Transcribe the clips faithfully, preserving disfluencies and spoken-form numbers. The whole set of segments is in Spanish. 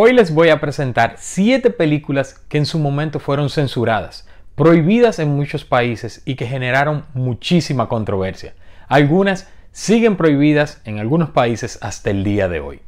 Hoy les voy a presentar siete películas que en su momento fueron censuradas, prohibidas en muchos países y que generaron muchísima controversia. Algunas siguen prohibidas en algunos países hasta el día de hoy.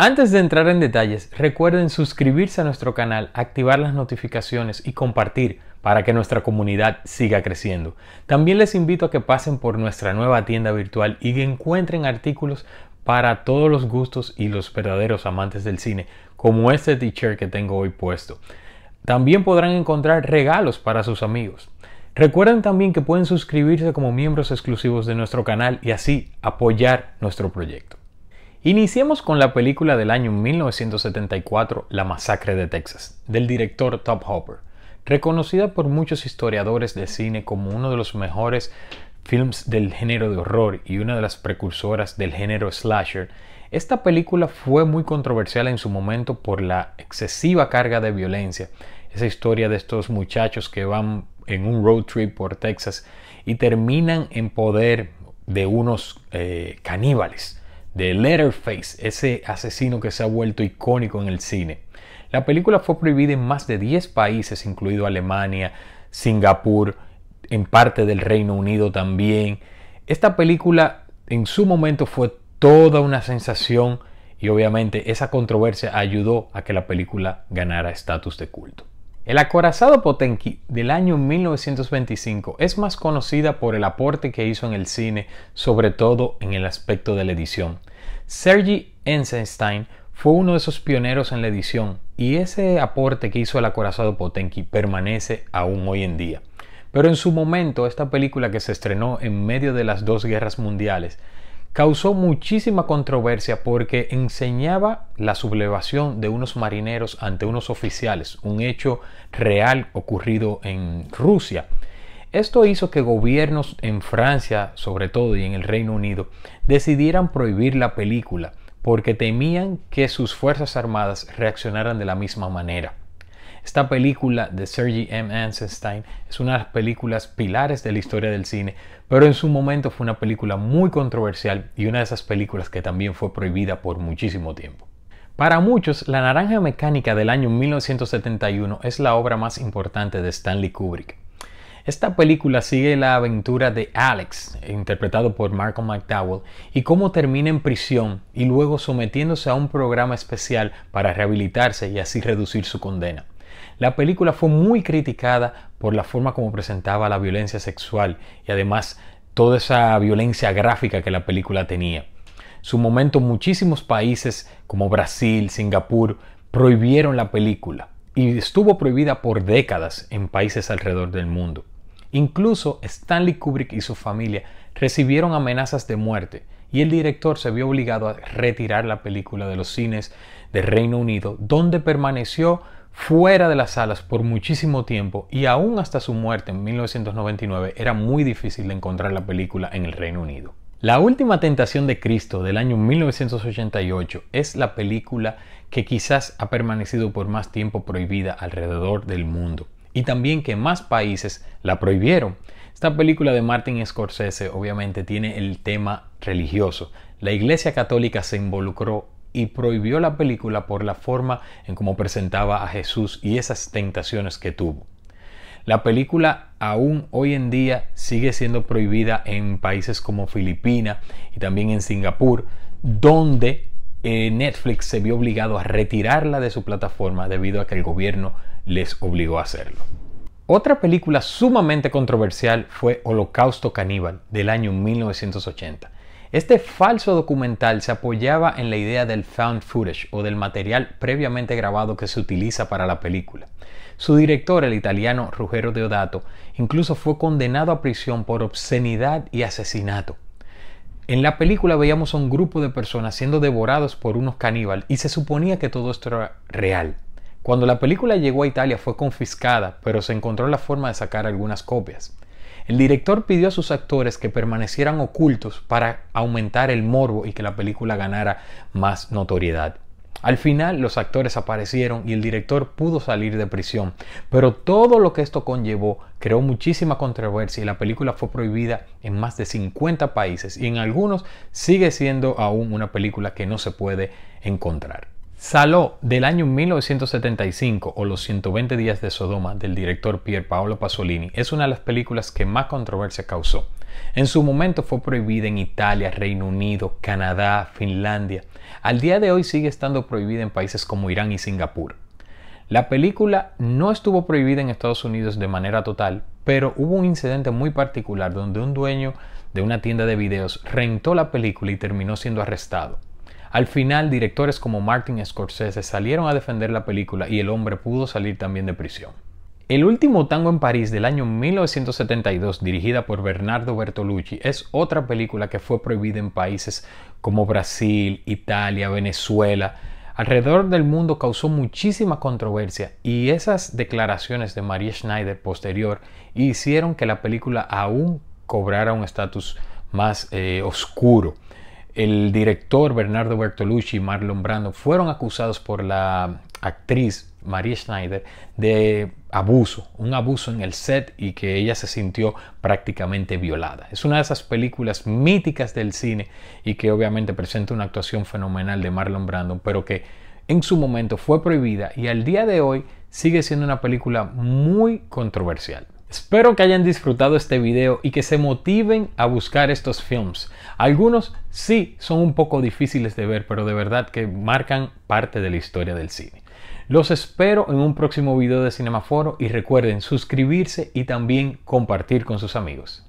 Antes de entrar en detalles, recuerden suscribirse a nuestro canal, activar las notificaciones y compartir para que nuestra comunidad siga creciendo. También les invito a que pasen por nuestra nueva tienda virtual y que encuentren artículos para todos los gustos y los verdaderos amantes del cine, como este t-shirt que tengo hoy puesto. También podrán encontrar regalos para sus amigos. Recuerden también que pueden suscribirse como miembros exclusivos de nuestro canal y así apoyar nuestro proyecto. Iniciemos con la película del año mil novecientos setenta y cuatro, La Masacre de Texas, del director Tobe Hooper, reconocida por muchos historiadores de cine como uno de los mejores films del género de horror y una de las precursoras del género slasher. Esta película fue muy controversial en su momento por la excesiva carga de violencia, esa historia de estos muchachos que van en un road trip por Texas y terminan en poder de unos eh, caníbales, de Leatherface, ese asesino que se ha vuelto icónico en el cine. La película fue prohibida en más de diez países, incluido Alemania, Singapur, en parte del Reino Unido también. Esta película en su momento fue toda una sensación y obviamente esa controversia ayudó a que la película ganara estatus de culto. El acorazado Potemkin del año mil novecientos veinticinco es más conocida por el aporte que hizo en el cine, sobre todo en el aspecto de la edición. Sergei Eisenstein fue uno de esos pioneros en la edición y ese aporte que hizo el acorazado Potemkin permanece aún hoy en día. Pero en su momento, esta película que se estrenó en medio de las dos guerras mundiales causó muchísima controversia porque enseñaba la sublevación de unos marineros ante unos oficiales, un hecho real ocurrido en Rusia. Esto hizo que gobiernos en Francia, sobre todo, y en el Reino Unido, decidieran prohibir la película porque temían que sus fuerzas armadas reaccionaran de la misma manera. Esta película de Sergei M. Eisenstein es una de las películas pilares de la historia del cine, pero en su momento fue una película muy controversial y una de esas películas que también fue prohibida por muchísimo tiempo. Para muchos, La Naranja Mecánica del año mil novecientos setenta y uno es la obra más importante de Stanley Kubrick. Esta película sigue la aventura de Alex, interpretado por Malcolm McDowell, y cómo termina en prisión y luego sometiéndose a un programa especial para rehabilitarse y así reducir su condena. La película fue muy criticada por la forma como presentaba la violencia sexual y además toda esa violencia gráfica que la película tenía. En su momento, muchísimos países como Brasil, Singapur, prohibieron la película y estuvo prohibida por décadas en países alrededor del mundo. Incluso Stanley Kubrick y su familia recibieron amenazas de muerte y el director se vio obligado a retirar la película de los cines del Reino Unido, donde permaneció fuera de las salas por muchísimo tiempo y aún hasta su muerte en mil novecientos noventa y nueve era muy difícil encontrar la película en el Reino Unido. La Última Tentación de Cristo del año mil novecientos ochenta y ocho es la película que quizás ha permanecido por más tiempo prohibida alrededor del mundo y también que más países la prohibieron. Esta película de Martin Scorsese obviamente tiene el tema religioso. La Iglesia Católica se involucró y prohibió la película por la forma en cómo presentaba a Jesús y esas tentaciones que tuvo. La película aún hoy en día sigue siendo prohibida en países como Filipinas y también en Singapur, donde eh, Netflix se vio obligado a retirarla de su plataforma debido a que el gobierno les obligó a hacerlo. Otra película sumamente controversial fue Holocausto Caníbal del año mil novecientos ochenta. Este falso documental se apoyaba en la idea del found footage o del material previamente grabado que se utiliza para la película. Su director, el italiano Ruggero Deodato, incluso fue condenado a prisión por obscenidad y asesinato. En la película veíamos a un grupo de personas siendo devorados por unos caníbales y se suponía que todo esto era real. Cuando la película llegó a Italia fue confiscada, pero se encontró la forma de sacar algunas copias. El director pidió a sus actores que permanecieran ocultos para aumentar el morbo y que la película ganara más notoriedad. Al final los actores aparecieron y el director pudo salir de prisión, pero todo lo que esto conllevó creó muchísima controversia y la película fue prohibida en más de cincuenta países, y en algunos sigue siendo aún una película que no se puede encontrar. Saló, del año mil novecientos setenta y cinco, o Los ciento veinte días de Sodoma, del director Pier Paolo Pasolini, es una de las películas que más controversia causó. En su momento fue prohibida en Italia, Reino Unido, Canadá, Finlandia. Al día de hoy sigue estando prohibida en países como Irán y Singapur. La película no estuvo prohibida en Estados Unidos de manera total, pero hubo un incidente muy particular donde un dueño de una tienda de videos rentó la película y terminó siendo arrestado. Al final, directores como Martin Scorsese salieron a defender la película y el hombre pudo salir también de prisión. El último tango en París, del año mil novecientos setenta y dos, dirigida por Bernardo Bertolucci, es otra película que fue prohibida en países como Brasil, Italia, Venezuela. Alrededor del mundo causó muchísima controversia, y esas declaraciones de María Schneider posterior hicieron que la película aún cobrara un estatus más eh, oscuro. El director Bernardo Bertolucci y Marlon Brando fueron acusados por la actriz María Schneider de abuso, un abuso en el set, y que ella se sintió prácticamente violada. Es una de esas películas míticas del cine y que obviamente presenta una actuación fenomenal de Marlon Brando, pero que en su momento fue prohibida y al día de hoy sigue siendo una película muy controversial. Espero que hayan disfrutado este video y que se motiven a buscar estos films. Algunos sí son un poco difíciles de ver, pero de verdad que marcan parte de la historia del cine. Los espero en un próximo video de Cinemaforo y recuerden suscribirse y también compartir con sus amigos.